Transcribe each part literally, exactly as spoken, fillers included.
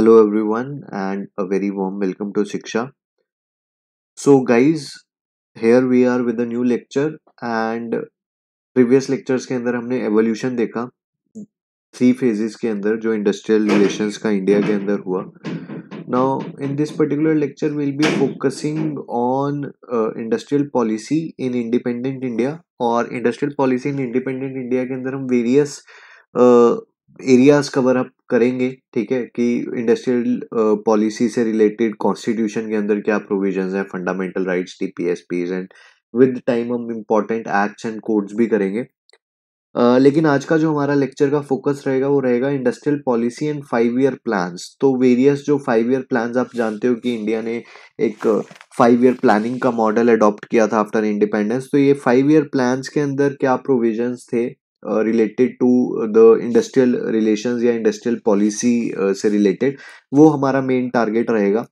Hello everyone and a very warm welcome to SEEKHSHA. So guys, here we are with a new lecture and previous lectures के अंदर हमने evolution देखा three phases के अंदर जो industrial relations का India के अंदर हुआ. Now in this particular lecture we'll be focusing on uh, industrial policy in independent India और industrial policy in independent India के अंदर हम various uh, areas cover up करेंगे. ठीक है कि इंडस्ट्रियल पॉलिसी uh, से रिलेटेड कॉन्स्टिट्यूशन के अंदर क्या प्रोविजंस हैं, fundamental rights, DPSPs and with time हम इम्पोर्टेंट एक्ट्स एंड कोड्स भी करेंगे. uh, लेकिन आज का जो हमारा लेक्चर का फोकस रहेगा वो रहेगा industrial policy and five year plans. तो वेरियस जो फाइव ईयर प्लान्स आप जानते हो कि इंडिया ने एक फाइव ईयर प्लानिंग का मॉडल अडॉप्ट किया था आफ्टर इंडिपेंडेंस. तो ये फाइव ईयर प्लान्स के अंदर क्या प्रोविजंस थे related to the industrial relations या इंडस्ट्रियल पॉलिसी से रिलेटेड, वो हमारा मेन टारगेट रहेगा.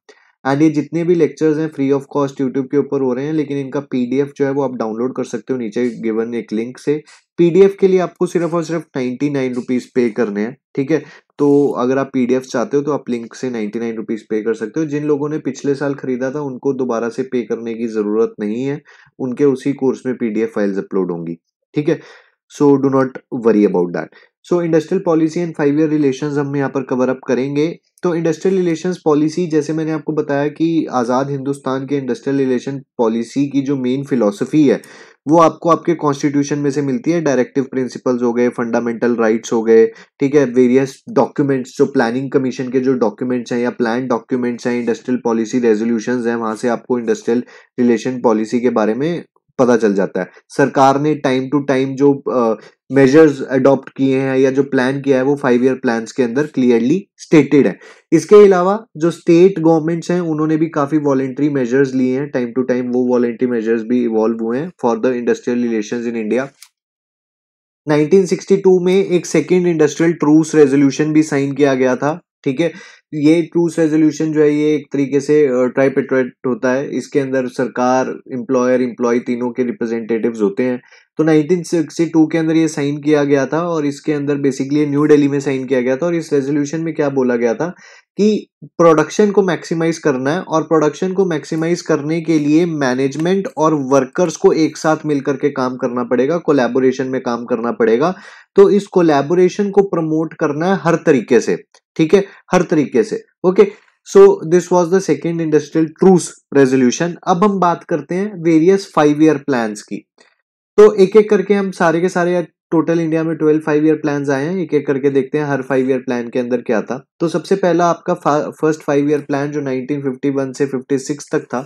एंड ये जितने भी लेक्चर्स हैं फ्री ऑफ कॉस्ट यूट्यूब के ऊपर हो रहे हैं, लेकिन इनका पीडीएफ जो है वो आप डाउनलोड कर सकते हो नीचे गिवन एक लिंक से. पीडीएफ के लिए आपको सिर्फ और सिर्फ नाइन्टी नाइन रुपीज़ पे करने हैं. ठीक है, तो अगर आप पीडीएफ चाहते हो तो आप लिंक से नाइन्टी नाइन रुपीज़ पे कर सकते हो. जिन लोगों ने पिछले साल खरीदा था उनको दोबारा से पे करने की ज़रूरत नहीं है, उनके उसी कोर्स में पीडीएफ फाइल्स अपलोड होंगी. ठीक है, so do not worry about that. So industrial policy and five year relations हम यहाँ पर कवर अप करेंगे. तो इंडस्ट्रियल रिलेशंस पॉलिसी, जैसे मैंने आपको बताया कि आज़ाद हिंदुस्तान के इंडस्ट्रियल रिलेशन पॉलिसी की जो मेन फिलॉसफी है वो आपको आपके कॉन्स्टिट्यूशन में से मिलती है. डायरेक्टिव प्रिंसिपल्स हो गए, फंडामेंटल राइट्स हो गए, ठीक है, वेरियस डॉक्यूमेंट्स जो प्लानिंग कमीशन के जो डॉक्यूमेंट्स हैं या प्लान डॉक्यूमेंट्स हैं, इंडस्ट्रियल पॉलिसी रेजोल्यूशंस हैं, वहाँ से आपको इंडस्ट्रियल रिलेशन पॉलिसी के बारे में पता चल जाता है. सरकार ने टाइम टू टाइम जो मेजर्स अडॉप्ट किए हैं या जो प्लान किया है वो फाइव ईयर प्लान्स के अंदर क्लियरली स्टेटेड है. इसके अलावा जो स्टेट गवर्नमेंट्स हैं उन्होंने भी काफ़ी वॉलेंट्री मेजर्स लिए हैं टाइम टू टाइम. वो वॉलेंट्री मेजर्स भी इवॉल्व हुए हैं for the industrial relations in India. Nineteen sixty two में एक सेकेंड इंडस्ट्रियल ट्रूस रेजोल्यूशन भी साइन किया गया था. ठीक है, ये ट्रूस रेजोल्यूशन जो है ये एक तरीके से ट्राइपेट्रेट होता है. इसके अंदर सरकार, एम्प्लॉयर, एम्प्लॉय तीनों के रिप्रेजेंटेटिव्स होते हैं. तो नाइनटीन सिक्सटी टू के अंदर ये साइन किया गया था और इसके अंदर बेसिकली न्यू दिल्ली में साइन किया गया था. और इस रेजोल्यूशन में क्या बोला गया था कि प्रोडक्शन को मैक्सिमाइज करना है और प्रोडक्शन को मैक्सिमाइज करने के लिए मैनेजमेंट और वर्कर्स को एक साथ मिलकर के काम करना पड़ेगा, कोलैबोरेशन में काम करना पड़ेगा. तो इस कोलैबोरेशन को प्रमोट करना है हर तरीके से. ठीक है, हर तरीके से. Okay, so this was the second industrial truce resolution. अब हम बात करते हैं वेरियस फाइव ईयर प्लान्स की. तो एक एक करके हम सारे के सारे, टोटल इंडिया में ट्वेल्व फाइव ईयर प्लान्स आए हैं, एक एक करके देखते हैं हर फाइव ईयर प्लान के अंदर क्या था. तो सबसे पहला आपका फर्स्ट फाइव ईयर प्लान जो नाइनटीन फिफ्टी वन से फिफ्टी सिक्स तक था,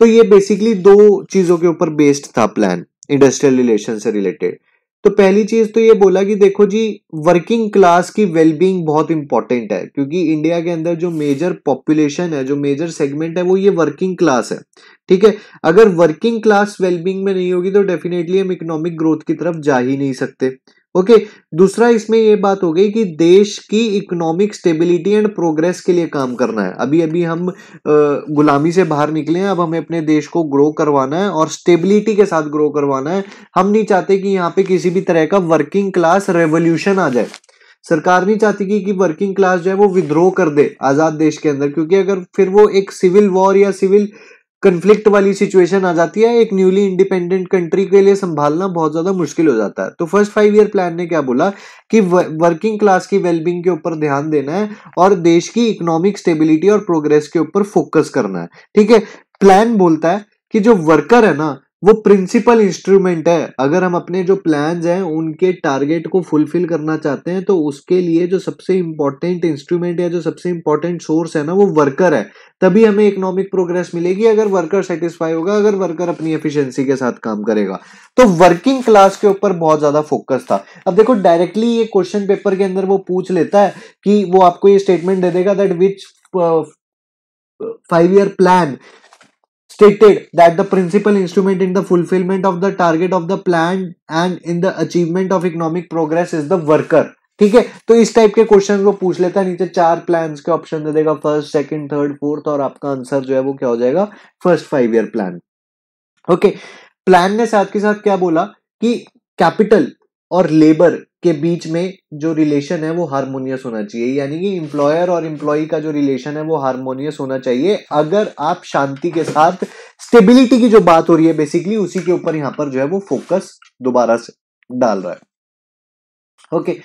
तो ये बेसिकली दो चीज़ों के ऊपर बेस्ड था प्लान इंडस्ट्रियल रिलेशन से रिलेटेड. तो पहली चीज तो ये बोला कि देखो जी, वर्किंग क्लास की वेलबींग बहुत इंपॉर्टेंट है, क्योंकि इंडिया के अंदर जो मेजर पॉपुलेशन है, जो मेजर सेगमेंट है, वो ये वर्किंग क्लास है. ठीक है, अगर वर्किंग क्लास वेलबींग में नहीं होगी तो डेफिनेटली हम इकोनॉमिक ग्रोथ की तरफ जा ही नहीं सकते. ओके, दूसरा इसमें ये बात हो गई कि देश की इकोनॉमिक स्टेबिलिटी एंड प्रोग्रेस के लिए काम करना है. अभी अभी हम गुलामी से बाहर निकले हैं, अब हमें अपने देश को ग्रो करवाना है और स्टेबिलिटी के साथ ग्रो करवाना है. हम नहीं चाहते कि यहाँ पे किसी भी तरह का वर्किंग क्लास रेवोल्यूशन आ जाए. सरकार नहीं चाहती कि, कि वर्किंग क्लास जो है वो विद्रोह कर दे आज़ाद देश के अंदर, क्योंकि अगर फिर वो एक सिविल वॉर या सिविल कन्फ्लिक्ट वाली सिचुएशन आ जाती है, एक न्यूली इंडिपेंडेंट कंट्री के लिए संभालना बहुत ज्यादा मुश्किल हो जाता है. तो फर्स्ट फाइव ईयर प्लान ने क्या बोला कि वर्किंग क्लास की वेलबींग के ऊपर ध्यान देना है और देश की इकोनॉमिक स्टेबिलिटी और प्रोग्रेस के ऊपर फोकस करना है. ठीक है, प्लान बोलता है कि जो वर्कर है ना वो प्रिंसिपल इंस्ट्रूमेंट है. अगर हम अपने जो प्लान्स हैं उनके टारगेट को फुलफिल करना चाहते हैं तो उसके लिए जो सबसे इम्पॉर्टेंट इंस्ट्रूमेंट या जो सबसे इम्पॉर्टेंट सोर्स है ना वो वर्कर है. तभी हमें इकोनॉमिक प्रोग्रेस मिलेगी अगर वर्कर सेटिस्फाई होगा, अगर वर्कर अपनी एफिशिएंसी के साथ काम करेगा. तो वर्किंग क्लास के ऊपर बहुत ज्यादा फोकस था. अब देखो, डायरेक्टली ये क्वेश्चन पेपर के अंदर वो पूछ लेता है कि वो आपको ये स्टेटमेंट दे देगा that which five year plan stated that the principal instrument in the fulfillment of the target of the plan and in the achievement of economic progress is the worker. ठीक है, तो इस टाइप के question को पूछ लेता है. नीचे चार प्लान्स के ऑप्शन दे देगा, फर्स्ट, सेकंड, थर्ड, फोर्थ, और आपका आंसर जो है वो क्या हो जाएगा, first five year plan. Okay, plan ने साथ के साथ क्या बोला कि कैपिटल और लेबर के बीच में जो रिलेशन है वो हार्मोनियस होना चाहिए, यानी कि एम्प्लॉयर और एम्प्लॉई का जो रिलेशन है वो हार्मोनियस होना चाहिए। अगर आप शांति के साथ स्टेबिलिटी की जो बात हो रही है बेसिकली उसी के ऊपर यहाँ पर जो है वो फोकस दोबारा से डाल रहा है। ओके,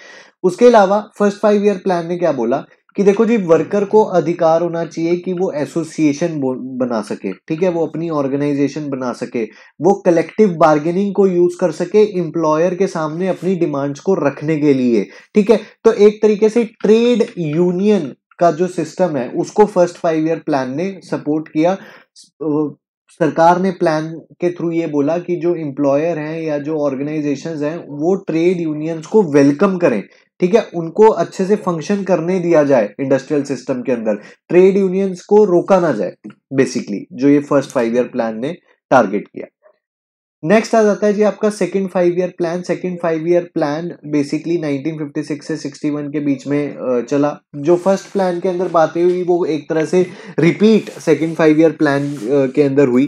उसके अलावा फर्स्ट फाइव ईयर प्लान ने क्या बोला कि देखो जी, वर्कर को अधिकार होना चाहिए कि वो एसोसिएशन बना सके, ठीक है, वो अपनी ऑर्गेनाइजेशन बना सके, वो कलेक्टिव बार्गेनिंग को यूज कर सके एम्प्लॉयर के सामने अपनी डिमांड्स को रखने के लिए, ठीक है। तो एक तरीके से ट्रेड यूनियन का जो सिस्टम है उसको फर्स्ट फाइव ईयर प्लान ने सपोर्ट किया। सरकार ने प्लान के थ्रू ये बोला कि जो एम्प्लॉयर हैं या जो ऑर्गेनाइजेशंस हैं वो ट्रेड यूनियंस को वेलकम करें, ठीक है, उनको अच्छे से फंक्शन करने दिया जाए इंडस्ट्रियल सिस्टम के अंदर, ट्रेड यूनियंस को रोका ना जाए, बेसिकली जो ये फर्स्ट फाइव ईयर प्लान ने टारगेट किया। नेक्स्ट आ जाता है जी आपका second five year plan. Second five year plan basically nineteen fifty six से इकसठ के बीच में चला। जो फर्स्ट प्लान के अंदर बातें हुई वो एक तरह से repeat second five year plan के अंदर हुई।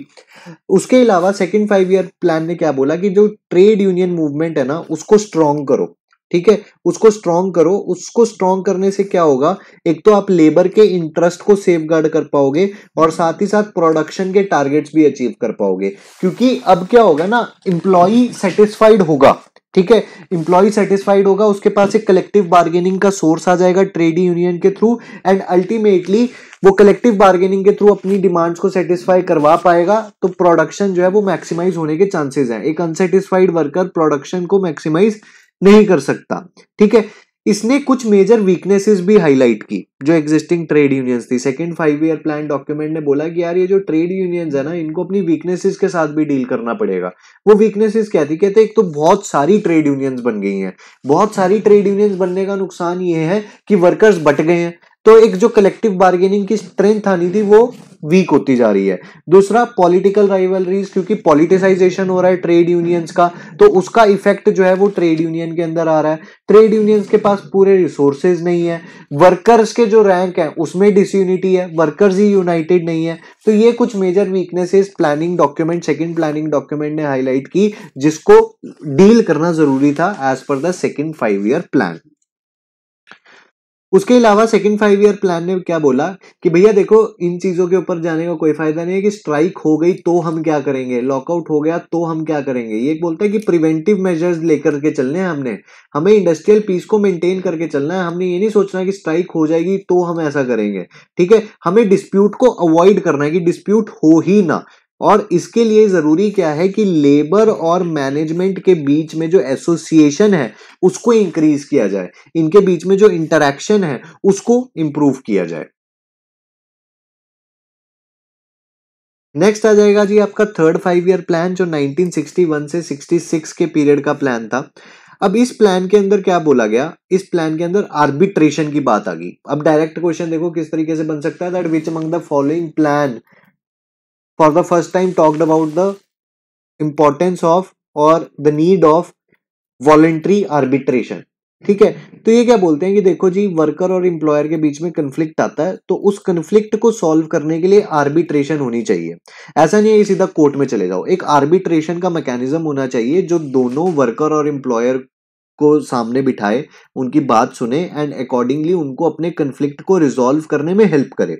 उसके अलावा सेकंड फाइव ईयर प्लान ने क्या बोला कि जो ट्रेड यूनियन मूवमेंट है ना उसको स्ट्रॉन्ग करो, ठीक है, उसको स्ट्रॉन्ग करो। उसको स्ट्रॉन्ग करने से क्या होगा, एक तो आप लेबर के इंटरेस्ट को सेफगार्ड कर पाओगे और साथ ही साथ प्रोडक्शन के टारगेट्स भी अचीव कर पाओगे, क्योंकि अब क्या होगा ना, एम्प्लॉई सेटिस्फाइड होगा, ठीक है, एम्प्लॉई सेटिस्फाइड होगा, उसके पास एक कलेक्टिव बार्गेनिंग का सोर्स आ जाएगा ट्रेड यूनियन के थ्रू, एंड अल्टीमेटली वो कलेक्टिव बार्गेनिंग के थ्रू अपनी डिमांड्स को सेटिस्फाई करवा पाएगा, तो प्रोडक्शन जो है वो मैक्सिमाइज होने के चांसेस हैं। एक अनसेटिस्फाइड वर्कर प्रोडक्शन को मैक्सिमाइज नहीं कर सकता, ठीक है। इसने कुछ मेजर वीकनेसेस भी हाईलाइट की जो एग्जिस्टिंग ट्रेड यूनियंस थी। Second five year plan document ने बोला कि यार ये जो ट्रेड यूनियंस है ना इनको अपनी वीकनेसेस के साथ भी डील करना पड़ेगा। वो वीकनेसेस क्या थी, कहते एक तो बहुत सारी ट्रेड यूनियंस बन गई हैं। बहुत सारी ट्रेड यूनियंस बनने का नुकसान ये है कि वर्कर्स बट गए हैं, तो एक जो कलेक्टिव बार्गेनिंग की स्ट्रेंथ आनी थी वो वीक होती जा रही है। दूसरा, पॉलिटिकल राइवलरीज, क्योंकि पॉलिटिसाइजेशन हो रहा है ट्रेड यूनियंस का, तो उसका इफेक्ट जो है वो ट्रेड यूनियन के अंदर आ रहा है। ट्रेड यूनियंस के पास पूरे रिसोर्सेज नहीं है, वर्कर्स के जो रैंक है उसमें डिसयूनिटी है, वर्कर्स ही यूनाइटेड नहीं है। तो ये कुछ major weaknesses planning document, second planning document ने हाईलाइट की, जिसको डील करना जरूरी था as per the second five year plan. उसके अलावा सेकंड फाइव ईयर प्लान ने क्या बोला कि भैया देखो, इन चीज़ों के ऊपर जाने का कोई फायदा नहीं है कि स्ट्राइक हो गई तो हम क्या करेंगे, लॉकआउट हो गया तो हम क्या करेंगे। ये बोलता है कि प्रिवेंटिव मेजर्स लेकर के चलने हैं हमने, हमें इंडस्ट्रियल पीस को मेंटेन करके चलना है। हमने ये नहीं सोचना कि स्ट्राइक हो जाएगी तो हम ऐसा करेंगे, ठीक है, हमें डिस्प्यूट को अवॉइड करना है कि डिस्प्यूट हो ही ना। और इसके लिए जरूरी क्या है कि लेबर और मैनेजमेंट के बीच में जो एसोसिएशन है उसको इंक्रीज किया जाए, इनके बीच में जो इंटरैक्शन है उसको इंप्रूव किया जाए। नेक्स्ट आ जाएगा जी आपका थर्ड फाइव ईयर प्लान, जो नाइनटीन सिक्सटी वन से सिक्सटी सिक्स के पीरियड का प्लान था। अब इस प्लान के अंदर क्या बोला गया, इस प्लान के अंदर आर्बिट्रेशन की बात आ गई। अब डायरेक्ट क्वेश्चन देखो किस तरीके से बन सकता है, that which among the following plan for the first time talked about the importance of or the need of voluntary arbitration, ठीक है। तो ये क्या बोलते हैं कि देखो जी, वर्कर और एम्प्लॉयर के बीच में कन्फ्लिक्ट आता है, तो उस कन्फ्लिक्ट को सॉल्व करने के लिए आर्बिट्रेशन होनी चाहिए। ऐसा नहीं है कि सीधा कोर्ट में चले जाओ, एक आर्बिट्रेशन का मैकेनिज्म होना चाहिए जो दोनों वर्कर और एम्प्लॉयर को सामने बिठाए, उनकी बात सुने एंड अकॉर्डिंगली उनको अपने कन्फ्लिक्ट को रिजॉल्व करने में हेल्प करे।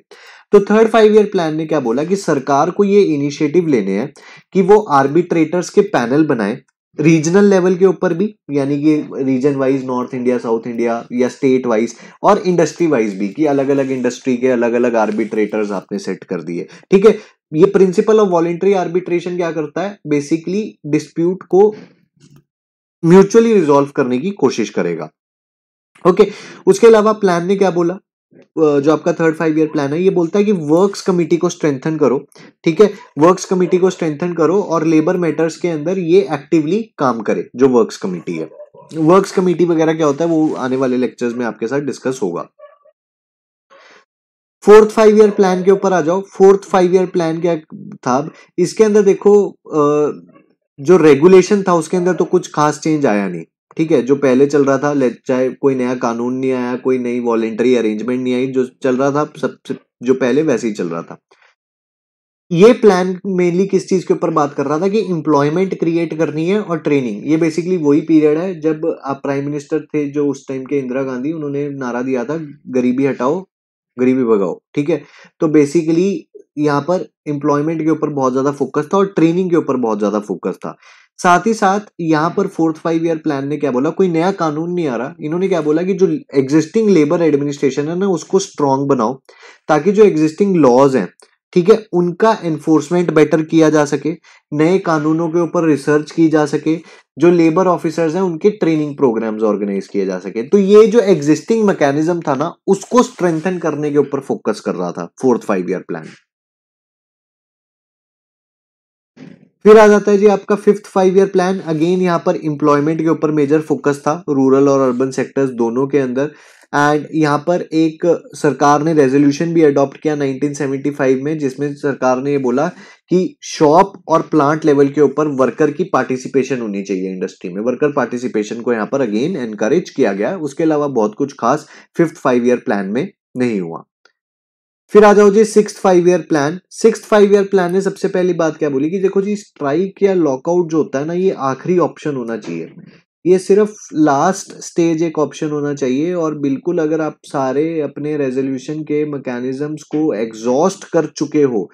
तो थर्ड फाइव ईयर प्लान ने क्या बोला कि सरकार को ये इनिशिएटिव लेने हैं कि वो आर्बिट्रेटर्स के पैनल बनाए रीजनल लेवल के ऊपर भी, यानी कि region wise north India, south India या स्टेट वाइज, और इंडस्ट्री वाइज भी कि अलग अलग इंडस्ट्री के अलग अलग आर्बिट्रेटर्स आपने सेट कर दिए, ठीक है। ये प्रिंसिपल ऑफ वॉलेंट्री आर्बिट्रेशन क्या करता है, बेसिकली डिस्प्यूट को म्यूचुअली रिजॉल्व करने की कोशिश करेगा। ओके, उसके अलावा प्लान ने क्या बोला, जो आपका थर्ड फाइव ईयर प्लान है ये बोलता है कि वर्क्स कमेटी को स्ट्रेंथन करो, ठीक है, वर्क्स कमेटी को स्ट्रेंथन करो और लेबर मैटर्स के अंदर ये एक्टिवली काम करे जो वर्क्स कमेटी है। वर्क्स कमेटी वगैरह क्या होता है वो आने वाले लेक्चर्स में आपके साथ डिस्कस होगा। फोर्थ फाइव ईयर प्लान के ऊपर आ जाओ। फोर्थ फाइव ईयर प्लान क्या था, इसके अंदर देखो जो रेगुलेशन था उसके अंदर तो कुछ खास चेंज आया नहीं, ठीक है, जो पहले चल रहा था, चाहे कोई नया कानून नहीं आया, कोई नई वॉलेंटरी अरेंजमेंट नहीं आई, जो चल रहा था सब जो पहले वैसे ही चल रहा था। ये प्लान मेनली किस चीज के ऊपर बात कर रहा था कि एम्प्लॉयमेंट क्रिएट करनी है और ट्रेनिंग। ये बेसिकली वही पीरियड है जब आप प्राइम मिनिस्टर थे जो उस टाइम के इंदिरा गांधी, उन्होंने नारा दिया था गरीबी हटाओ गरीबी भगाओ। ठीक है, तो बेसिकली यहाँ पर एम्प्लॉयमेंट के ऊपर बहुत ज्यादा फोकस था और ट्रेनिंग के ऊपर बहुत ज्यादा फोकस था। साथ ही साथ यहाँ पर फोर्थ फाइव ईयर प्लान ने क्या बोला, कोई नया कानून नहीं आ रहा, इन्होंने क्या बोला कि जो एग्जिस्टिंग लेबर एडमिनिस्ट्रेशन है ना उसको स्ट्रांग बनाओ ताकि जो एग्जिस्टिंग लॉज हैं, ठीक है, उनका एनफोर्समेंट बेटर किया जा सके, नए कानूनों के ऊपर रिसर्च की जा सके, जो लेबर ऑफिसर्स हैं उनके ट्रेनिंग प्रोग्राम्स ऑर्गेनाइज किए जा सके। तो ये जो एग्जिस्टिंग मैकेनिज्म था ना उसको स्ट्रेंथन करने के ऊपर फोकस कर रहा था फोर्थ फाइव ईयर प्लान। फिर आ जाता है जी आपका fifth five year plan. Again यहाँ पर एम्प्लॉयमेंट के ऊपर मेजर फोकस था, रूरल और अर्बन सेक्टर्स दोनों के अंदर। एंड यहाँ पर एक सरकार ने रेजोल्यूशन भी अडॉप्ट किया नाइनटीन सेवेंटी फाइव में, जिसमें सरकार ने ये बोला कि शॉप और प्लांट लेवल के ऊपर वर्कर की पार्टिसिपेशन होनी चाहिए इंडस्ट्री में। वर्कर पार्टिसिपेशन को यहाँ पर अगेन एनकरेज किया गया। उसके अलावा बहुत कुछ खास फिफ्थ फाइव ईयर प्लान में नहीं हुआ। फिर आ जाओ जी sixth five year plan. Sixth five year plan ने सबसे पहली बात क्या बोली कि देखो जी स्ट्राइक या लॉकआउट जो होता है ना ये आखिरी ऑप्शन होना चाहिए, ये सिर्फ लास्ट स्टेज एक ऑप्शन होना चाहिए। और बिल्कुल अगर आप सारे अपने रेजोल्यूशन के मैकेनिज्म्स को एग्जॉस्ट कर चुके हो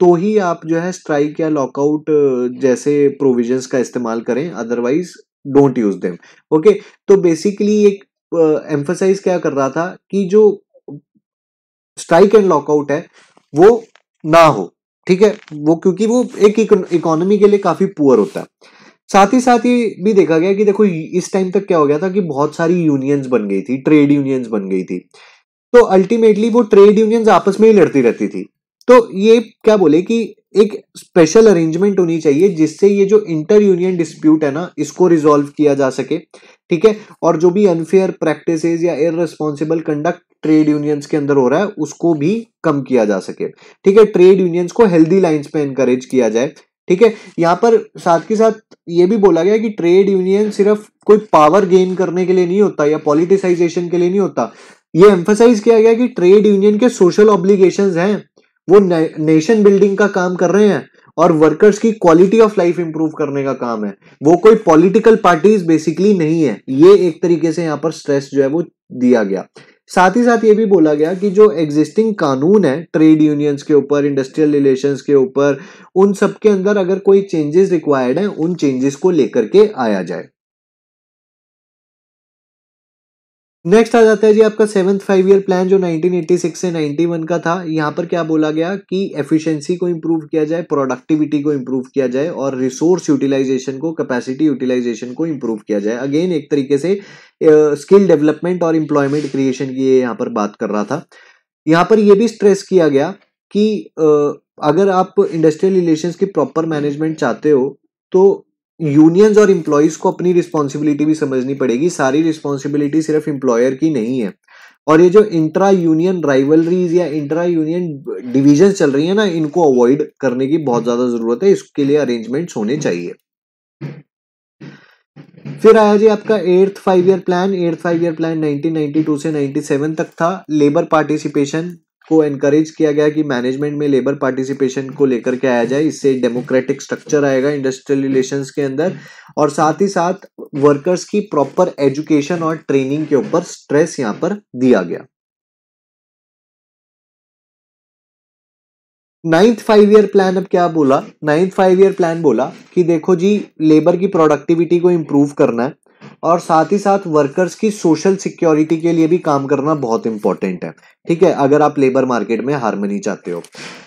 तो ही आप जो है स्ट्राइक या लॉकआउट जैसे प्रोविजंस का इस्तेमाल करें, otherwise don't use them. Okay, तो बेसिकली एक एम्फसाइज uh, क्या कर रहा था कि जो स्ट्राइक एंड लॉकआउट है वो ना हो, ठीक है, वो क्योंकि वो एक इकोनॉमी के लिए काफी पुअर होता है। साथ ही साथ ये भी देखा गया कि देखो इस टाइम तक क्या हो गया था कि बहुत सारी यूनियंस बन गई थी, ट्रेड यूनियंस बन गई थी, तो अल्टीमेटली वो ट्रेड यूनियंस आपस में ही लड़ती रहती थी। तो ये क्या बोले कि एक स्पेशल अरेंजमेंट होनी चाहिए जिससे ये जो इंटर यूनियन डिस्प्यूट है ना इसको रिजॉल्व किया जा सके, ठीक है, और जो भी अनफेयर प्रैक्टिसेस या इररिस्पॉन्सिबल कंडक्ट ट्रेड यूनियंस के अंदर हो रहा है उसको भी कम किया जा सके। ठीक है, ट्रेड यूनियंस को हेल्दी लाइंस पे एनकरेज किया जाए। ठीक है, यहाँ पर साथ के साथ ये भी बोला गया कि ट्रेड यूनियन सिर्फ कोई पावर गेन करने के लिए नहीं होता या पॉलिटिसाइजेशन के लिए नहीं होता। ये एम्फसाइज किया गया कि ट्रेड यूनियन के सोशल ऑब्लिगेशंस हैं, वो ने, नेशन बिल्डिंग का काम कर रहे हैं और वर्कर्स की क्वालिटी ऑफ लाइफ इंप्रूव करने का काम है, वो कोई पॉलिटिकल पार्टीज बेसिकली नहीं है। ये एक तरीके से यहाँ पर स्ट्रेस जो है वो दिया गया। साथ ही साथ ये भी बोला गया कि जो एग्जिस्टिंग कानून है ट्रेड यूनियंस के ऊपर, इंडस्ट्रियल रिलेशंस के ऊपर, उन सब के अंदर अगर कोई चेंजेस रिक्वायर्ड है उन चेंजेस को लेकर के आया जाए। नेक्स्ट आ जाता है जी आपका सेवेंथ फाइव ईयर प्लान जो नाइनटीन एटी सिक्स से नाइनटी वन का था। यहाँ पर क्या बोला गया कि एफिशिएंसी को इम्प्रूव किया जाए, प्रोडक्टिविटी को इम्प्रूव किया जाए और रिसोर्स यूटिलाइजेशन को, कैपेसिटी यूटिलाइजेशन को इम्प्रूव किया जाए। अगेन एक तरीके से स्किल डेवलपमेंट और एम्प्लॉयमेंट क्रिएशन की यहाँ पर बात कर रहा था। यहाँ पर यह भी स्ट्रेस किया गया कि uh, अगर आप इंडस्ट्रियल रिलेशंस की प्रॉपर मैनेजमेंट चाहते हो तो यूनियंस और एम्प्लॉयज को अपनी रिस्पॉन्सिबिलिटी भी समझनी पड़ेगी। सारी रिस्पॉन्सिबिलिटी सिर्फ एम्प्लॉयर की नहीं है। और ये जो इंट्रा यूनियन राइवलरीज या इंट्रा यूनियन डिवीजन चल रही है ना इनको अवॉइड करने की बहुत ज्यादा जरूरत है, इसके लिए अरेंजमेंट्स होने चाहिए। फिर आया जी आपका eighth five year plan. Eighth five year plan nineteen ninety two से नाइंटी सेवन तक था। लेबर पार्टिसिपेशन को एनकरेज किया गया कि मैनेजमेंट में लेबर पार्टिसिपेशन को लेकर के आया जाए, इससे डेमोक्रेटिक स्ट्रक्चर आएगा इंडस्ट्रियल रिलेशंस के अंदर। और साथ ही साथ वर्कर्स की प्रॉपर एजुकेशन और ट्रेनिंग के ऊपर स्ट्रेस यहाँ पर दिया गया। नाइन्थ फाइव ईयर प्लान अब क्या बोला, नाइन्थ फाइव ईयर प्लान बोला कि देखो जी लेबर की प्रोडक्टिविटी को इम्प्रूव करना है और साथ ही साथ वर्कर्स की सोशल सिक्योरिटी के लिए भी काम करना बहुत इंपॉर्टेंट है। ठीक है, अगर आप लेबर मार्केट में हार्मनी चाहते हो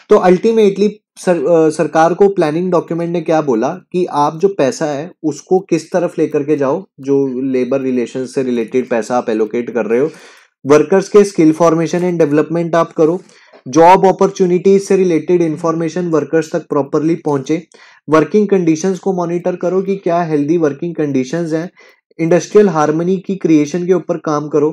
तो अल्टीमेटली सर, सरकार को प्लानिंग डॉक्यूमेंट ने क्या बोला कि आप जो पैसा है उसको किस तरफ लेकर के जाओ, जो लेबर रिलेशन से रिलेटेड पैसा आप एलोकेट कर रहे हो, वर्कर्स के स्किल फॉर्मेशन एंड डेवलपमेंट आप करो, जॉब अपॉर्चुनिटीज से रिलेटेड इंफॉर्मेशन वर्कर्स तक प्रॉपरली पहुंचे, वर्किंग कंडीशंस को मॉनिटर करो कि क्या हेल्दी वर्किंग कंडीशंस हैं, इंडस्ट्रियल हार्मनी की क्रिएशन के ऊपर काम करो,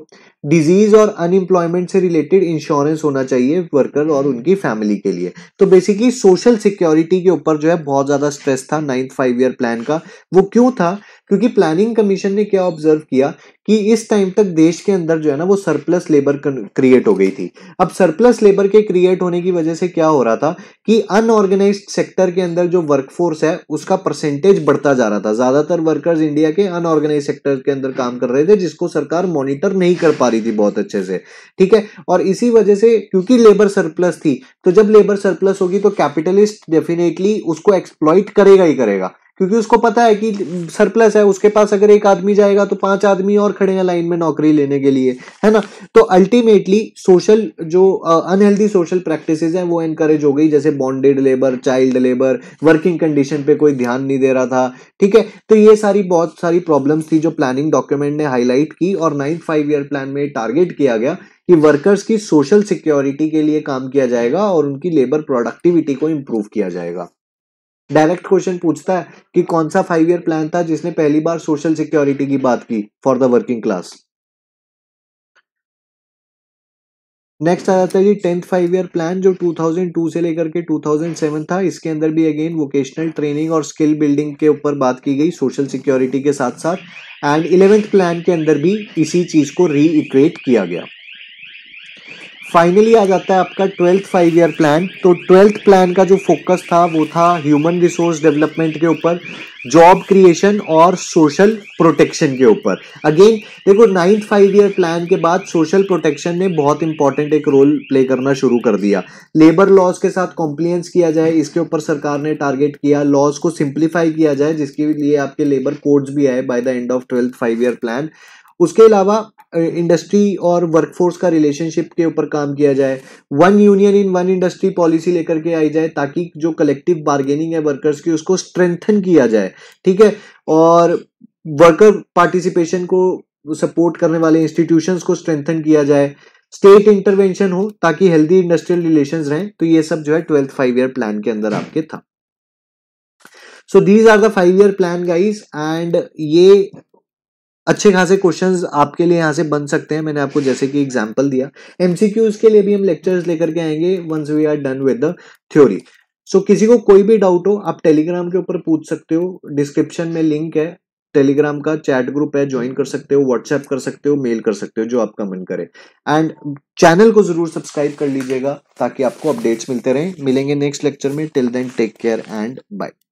डिजीज और अनएम्प्लॉयमेंट से रिलेटेड इंश्योरेंस होना चाहिए वर्कर और उनकी फैमिली के लिए। तो बेसिकली सोशल सिक्योरिटी के ऊपर जो है बहुत ज़्यादा स्ट्रेस था नाइन्थ फाइव ईयर प्लान का। वो क्यों था, क्योंकि प्लानिंग कमीशन ने क्या ऑब्जर्व किया कि इस टाइम तक देश के अंदर जो है ना वो सरप्लस लेबर क्रिएट हो गई थी। अब सरप्लस लेबर के क्रिएट होने की वजह से क्या हो रहा था कि अनऑर्गेनाइज्ड सेक्टर के अंदर जो वर्कफोर्स है उसका परसेंटेज बढ़ता जा रहा था। ज्यादातर वर्कर्स इंडिया के अनऑर्गेनाइज्ड सेक्टर के अंदर काम कर रहे थे जिसको सरकार मॉनिटर नहीं कर पा रही थी बहुत अच्छे से, ठीक है। और इसी वजह से क्योंकि लेबर सरप्लस थी, तो जब लेबर सरप्लस होगी तो कैपिटलिस्ट डेफिनेटली उसको एक्सप्लॉइट करेगा ही करेगा, क्योंकि उसको पता है कि सरप्लस है, उसके पास अगर एक आदमी जाएगा तो पांच आदमी और खड़े हैं लाइन में नौकरी लेने के लिए, है ना। तो अल्टीमेटली सोशल जो अनहेल्दी सोशल प्रैक्टिसेस हैं वो एनकरेज हो गई, जैसे bonded labour, child labour, working condition पे कोई ध्यान नहीं दे रहा था, ठीक है। तो ये सारी बहुत सारी प्रॉब्लम्स थी जो प्लानिंग डॉक्यूमेंट ने हाईलाइट की, और नाइन्थ फाइव ईयर प्लान में टारगेट किया गया कि वर्कर्स की सोशल सिक्योरिटी के लिए काम किया जाएगा और उनकी लेबर प्रोडक्टिविटी को इम्प्रूव किया जाएगा। डायरेक्ट क्वेश्चन पूछता है कि कौन सा फाइव ईयर प्लान था जिसने पहली बार सोशल सिक्योरिटी की बात की for the working class. Next आ जाता है जी टेंथ फाइव ईयर प्लान जो दो हज़ार दो से लेकर के दो हज़ार सात था। इसके अंदर भी अगेन वोकेशनल ट्रेनिंग और स्किल बिल्डिंग के ऊपर बात की गई सोशल सिक्योरिटी के साथ साथ, एंड इलेवेंथ प्लान के अंदर भी इसी चीज को रीइक्वेट किया गया। फाइनली आ जाता है आपका ट्वेल्थ फाइव ईयर प्लान। तो ट्वेल्थ प्लान का जो फोकस था वो था ह्यूमन रिसोर्स डेवलपमेंट के ऊपर, जॉब क्रिएशन और सोशल प्रोटेक्शन के ऊपर। अगेन देखो नाइन्थ फाइव ईयर प्लान के बाद सोशल प्रोटेक्शन ने बहुत इंपॉर्टेंट एक रोल प्ले करना शुरू कर दिया। लेबर लॉज के साथ कॉम्प्लायंस किया जाए इसके ऊपर सरकार ने टारगेट किया, लॉज को सिंप्लीफाई किया जाए जिसके लिए आपके लेबर कोड्स भी आए by the end of twelfth five year plan. उसके अलावा इंडस्ट्री और वर्कफोर्स का रिलेशनशिप के ऊपर काम किया जाए, one union in one industry policy लेकर के आई जाए ताकि जो कलेक्टिव बार्गेनिंग है वर्कर्स की उसको स्ट्रेंथन किया जाए, ठीक है। और वर्कर पार्टिसिपेशन को सपोर्ट करने वाले इंस्टीट्यूशंस को स्ट्रेंथन किया जाए, स्टेट इंटरवेंशन हो ताकि हेल्दी इंडस्ट्रियल रिलेशंस रहें। तो ये सब जो है ट्वेल्थ फाइव ईयर प्लान के अंदर आपके था। So these are the five year plan guys, and ये अच्छे खासे क्वेश्चंस आपके लिए यहाँ से बन सकते हैं। मैंने आपको जैसे कि एग्जांपल दिया, एमसीक्यूज के लिए भी हम लेक्चर्स लेकर के आएंगे once we are done with the theory. So किसी को कोई भी डाउट हो आप टेलीग्राम के ऊपर पूछ सकते हो, डिस्क्रिप्शन में लिंक है टेलीग्राम का, चैट ग्रुप है, ज्वाइन कर सकते हो, व्हाट्सएप कर सकते हो, मेल कर सकते हो, जो आपका मन करे। एंड चैनल को जरूर सब्सक्राइब कर लीजिएगा ताकि आपको अपडेट्स मिलते रहें। मिलेंगे नेक्स्ट लेक्चर में, till then take care and bye.